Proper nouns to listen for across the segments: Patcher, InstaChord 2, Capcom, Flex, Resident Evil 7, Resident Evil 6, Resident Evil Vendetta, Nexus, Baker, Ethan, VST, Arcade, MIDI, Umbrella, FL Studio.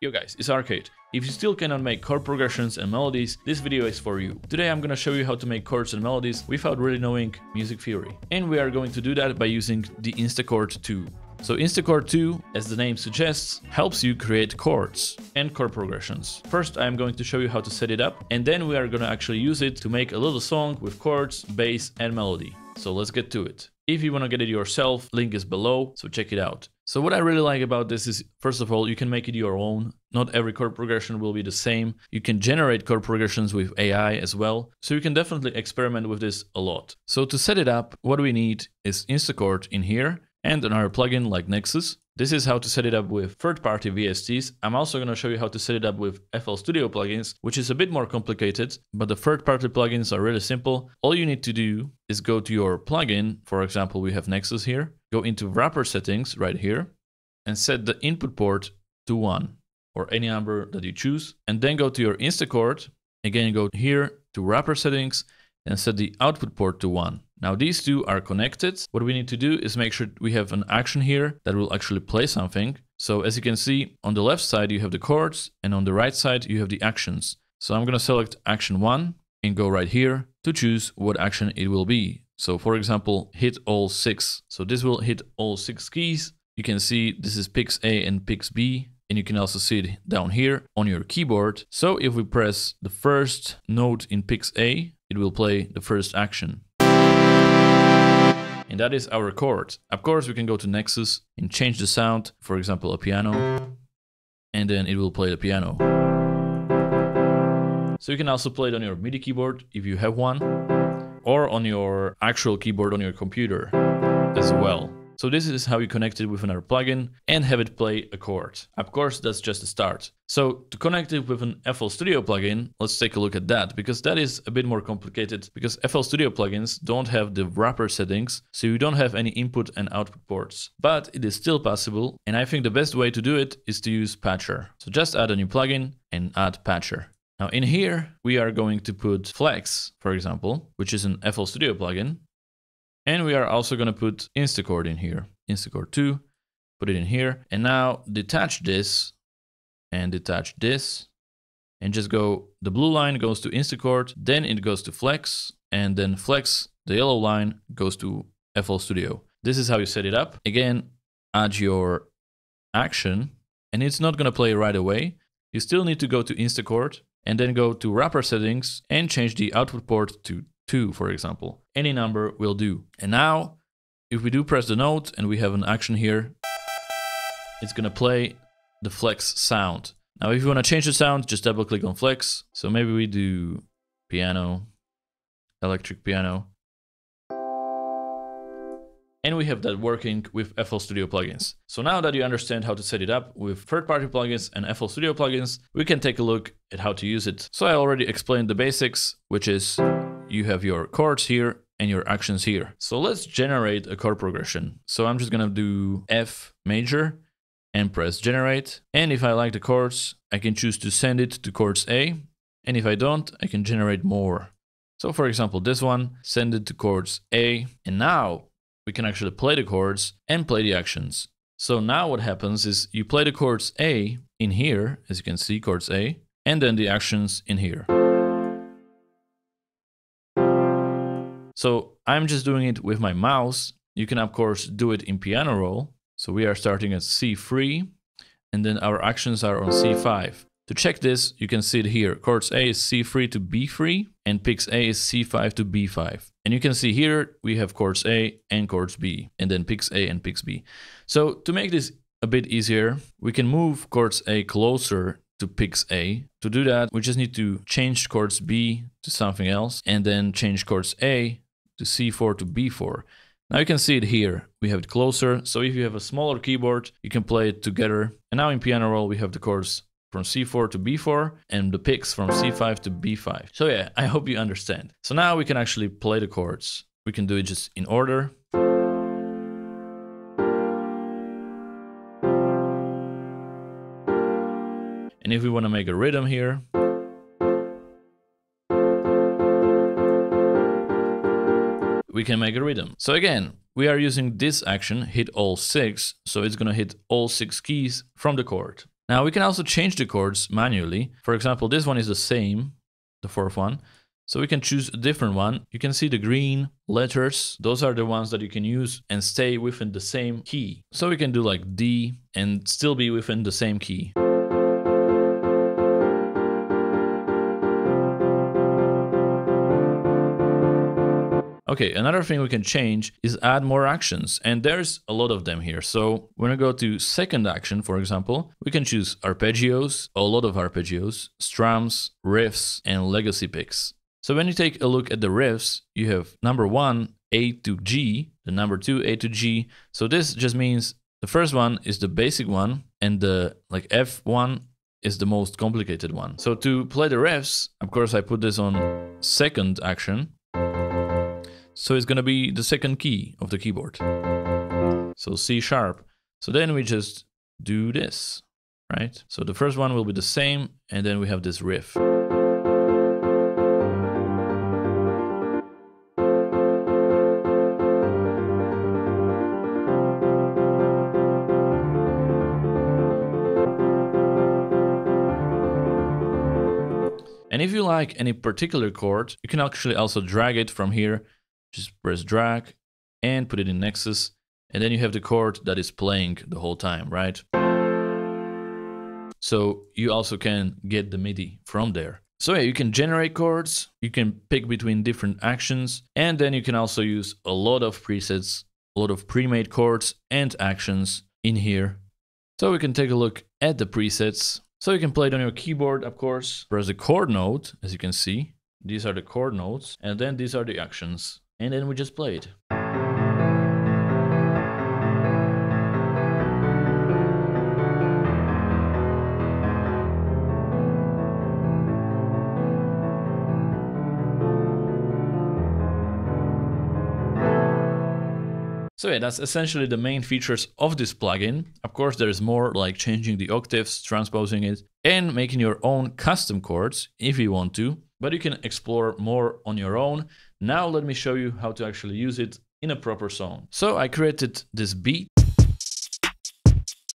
Yo guys, it's Arcade. If you still cannot make chord progressions and melodies, this video is for you. Today I'm gonna show you how to make chords and melodies without really knowing music theory. And we are going to do that by using the Instachord 2. So Instachord 2, as the name suggests, helps you create chords and chord progressions. First, I'm going to show you how to set it up, and then we are gonna actually use it to make a little song with chords, bass, and melody. So let's get to it. If you want to get it yourself, link is below, so check it out. So what I really like about this is, first of all, you can make it your own. Not every chord progression will be the same. You can generate chord progressions with AI as well. So you can definitely experiment with this a lot. So to set it up, what we need is Instachord in here and another plugin like Nexus. This is how to set it up with third-party VSTs. I'm also going to show you how to set it up with FL Studio plugins, which is a bit more complicated, but the third-party plugins are really simple. All you need to do is go to your plugin. For example, we have Nexus here. Go into wrapper settings right here and set the input port to 1 or any number that you choose. And then go to your Instachord. Again, go here to wrapper settings and set the output port to 1. Now these two are connected. What we need to do is make sure we have an action here that will actually play something. So as you can see, on the left side you have the chords and on the right side you have the actions. So I'm gonna select action 1 and go right here to choose what action it will be. So for example, hit all 6. So this will hit all 6 keys. You can see this is picks A and picks B. And you can also see it down here on your keyboard. So if we press the first note in picks A, it will play the first action. And that is our chord. Of course, we can go to Nexus and change the sound, for example, a piano, and then it will play the piano. So you can also play it on your MIDI keyboard, if you have one, or on your actual keyboard on your computer as well. So this is how you connect it with another plugin and have it play a chord. Of course, that's just a start. So to connect it with an FL Studio plugin, let's take a look at that, because that is a bit more complicated, because FL Studio plugins don't have the wrapper settings, so you don't have any input and output ports. But it is still possible, and I think the best way to do it is to use Patcher. So just add a new plugin and add Patcher. Now in here, we are going to put Flex, for example, which is an FL Studio plugin. And we are also going to put Instachord in here, Instachord 2, put it in here. And now detach this and just go, the blue line goes to Instachord, then it goes to Flex, and then Flex, the yellow line, goes to FL Studio. This is how you set it up. Again, add your action, and it's not going to play right away. You still need to go to Instachord and then go to wrapper settings and change the output port to 2, for example. Any number will do. And now, if we do press the note and we have an action here, it's gonna play the Flex sound. Now, if you wanna change the sound, just double click on Flex. So maybe we do piano, electric piano. And we have that working with FL Studio plugins. So now that you understand how to set it up with third-party plugins and FL Studio plugins, we can take a look at how to use it. So I already explained the basics, which is you have your chords here and your actions here. So let's generate a chord progression. So I'm just gonna do F major and press generate. And if I like the chords, I can choose to send it to chords A. And if I don't, I can generate more. So for example, this one, send it to chords A. And now we can actually play the chords and play the actions. So now what happens is you play the chords A in here, as you can see, chords A, and then the actions in here. So I'm just doing it with my mouse. You can of course do it in piano roll. So we are starting at C3 and then our actions are on C5. To check this, you can see it here. Chords A is C3 to B3 and picks A is C5 to B5. And you can see here, we have chords A and chords B and then picks A and picks B. So to make this a bit easier, we can move chords A closer to picks A. To do that, we just need to change chords B to something else and then change chords A to C4 to B4. Now you can see it here, we have it closer. So if you have a smaller keyboard, you can play it together. And now in piano roll, we have the chords from C4 to B4 and the picks from C5 to B5. So yeah, I hope you understand. So now we can actually play the chords. We can do it just in order. And if we want to make a rhythm here, we can make a rhythm. So again, we are using this action, hit all 6, so it's gonna hit all 6 keys from the chord. Now we can also change the chords manually. For example, this one is the same, the fourth one. So we can choose a different one. You can see the green letters. Those are the ones that you can use and stay within the same key. So we can do like D and still be within the same key. Okay, another thing we can change is add more actions, and there's a lot of them here. So when we go to second action, for example, we can choose arpeggios, a lot of arpeggios, strums, riffs, and legacy picks. So when you take a look at the riffs, you have number one, A to G, the number two, A to G. So this just means the first one is the basic one and the like F1 is the most complicated one. So to play the riffs, of course, I put this on second action. So it's going to be the second key of the keyboard. So C sharp. So then we just do this, right? So the first one will be the same, and then we have this riff. And if you like any particular chord, you can actually also drag it from here. Just press drag and put it in Nexus. And then you have the chord that is playing the whole time, right? So you also can get the MIDI from there. So yeah, you can generate chords, you can pick between different actions, and then you can also use a lot of presets, a lot of pre-made chords and actions in here. So we can take a look at the presets. So you can play it on your keyboard, of course. Press the chord note, as you can see. These are the chord notes, and then these are the actions. And then we just play it. So yeah, that's essentially the main features of this plugin. Of course, there's more like changing the octaves, transposing it, and making your own custom chords if you want to. But you can explore more on your own. Now let me show you how to actually use it in a proper song. So I created this beat.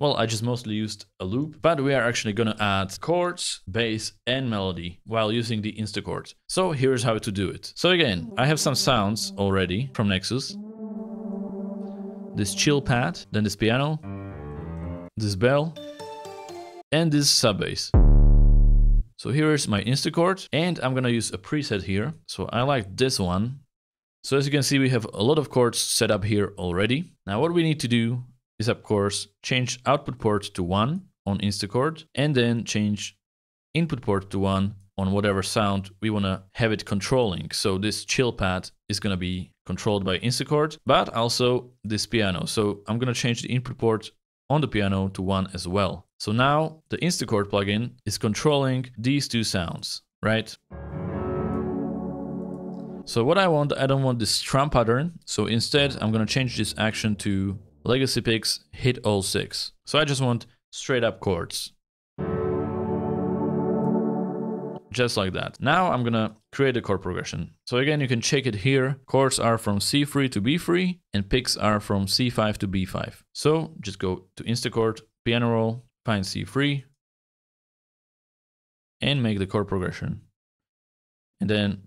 Well, I just mostly used a loop, but we are actually gonna add chords, bass, and melody while using the Instachord. So here's how to do it. So again, I have some sounds already from Nexus. This chill pad, then this piano, this bell, and this sub bass. So here is my Instachord, and I'm gonna use a preset here. So I like this one. So as you can see, we have a lot of chords set up here already. Now what we need to do is, of course, change output port to 1 on Instachord, and then change input port to 1 on whatever sound we wanna have it controlling. So this chill pad is gonna be controlled by Instachord, but also this piano. So I'm gonna change the input port on the piano to 1 as well. So now the Instachord plugin is controlling these two sounds, right? So what I don't want this strum pattern. So instead, I'm gonna change this action to legacy picks, hit all 6. So I just want straight up chords. Just like that. Now I'm gonna create a chord progression. So again, you can check it here. Chords are from C3 to B3 and picks are from C5 to B5. So just go to Instachord, piano roll, find C3 and make the chord progression. And then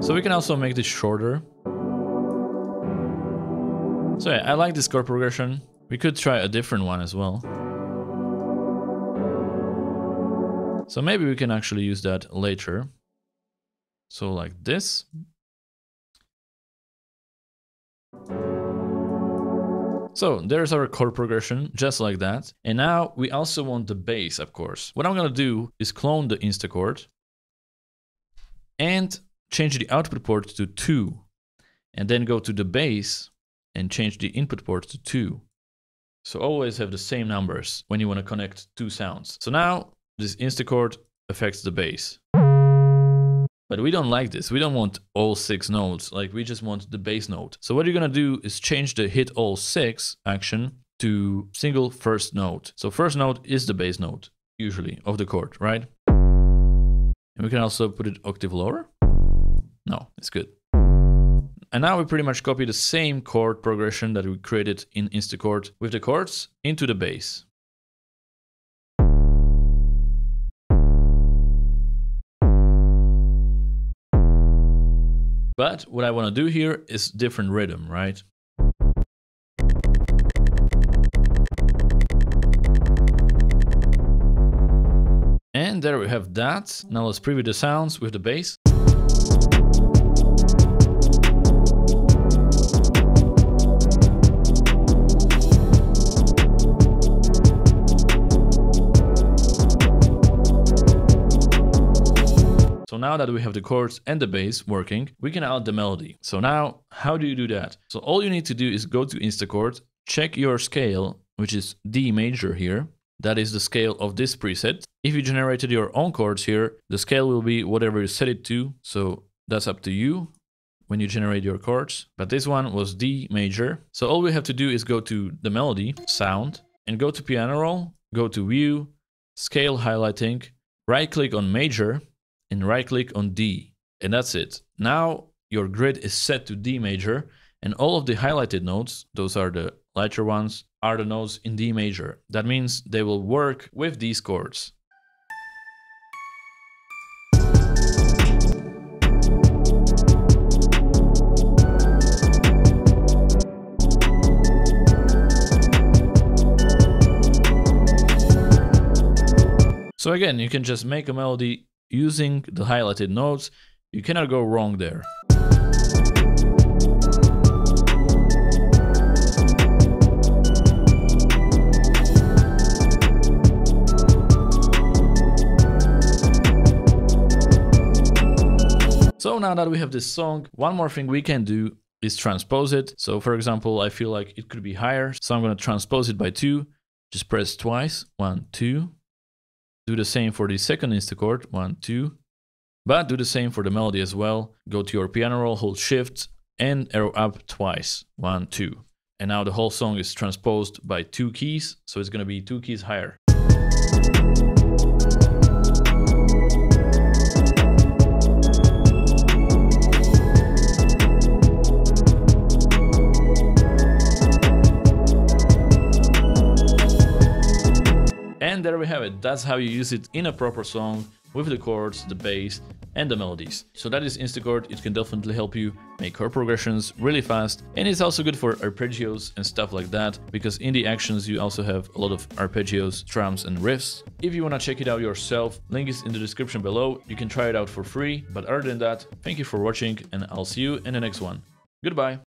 so we can also make this shorter. So yeah, I like this chord progression. We could try a different one as well. So maybe we can actually use that later. So like this. So there's our chord progression, just like that. And now we also want the bass, of course. What I'm gonna do is clone the Instachord and change the output port to 2, and then go to the bass and change the input port to 2. So always have the same numbers when you want to connect two sounds. So now this Instachord affects the bass. But we don't like this. We don't want all 6 notes. Like we just want the bass note. So what you're going to do is change the hit all 6 action to single first note. So first note is the bass note, usually, of the chord, right? And we can also put it octave lower. No, it's good. And now we pretty much copy the same chord progression that we created in Instachord with the chords into the bass. But what I want to do here is different rhythm, right? And there we have that. Now let's preview the sounds with the bass. So now that we have the chords and the bass working, we can add the melody. So now, how do you do that? So all you need to do is go to Instachord, check your scale, which is D major here. That is the scale of this preset. If you generated your own chords here, the scale will be whatever you set it to. So that's up to you when you generate your chords. But this one was D major. So all we have to do is go to the melody, sound, and go to piano roll, go to view, scale highlighting, right click on major, and right click on D, and that's it. Now your grid is set to D major, and all of the highlighted notes, those are the lighter ones, are the notes in D major. That means they will work with these chords. So again, you can just make a melody using the highlighted notes. You cannot go wrong there. So now that we have this song, one more thing we can do is transpose it. So for example, I feel like it could be higher, so I'm going to transpose it by 2. Just press twice, 1, 2. Do the same for the second Instachord, 1, 2, but do the same for the melody as well. Go to your piano roll, hold shift and arrow up twice, 1, 2. And now the whole song is transposed by 2 keys, so it's going to be 2 keys higher. And there we have it. That's how you use it in a proper song with the chords, the bass and the melodies. So that is Instachord. It can definitely help you make chord progressions really fast, and it's also good for arpeggios and stuff like that, because in the actions you also have a lot of arpeggios, strums and riffs. If you want to check it out yourself, link is in the description below. You can try it out for free. But other than that, thank you for watching, and I'll see you in the next one. Goodbye.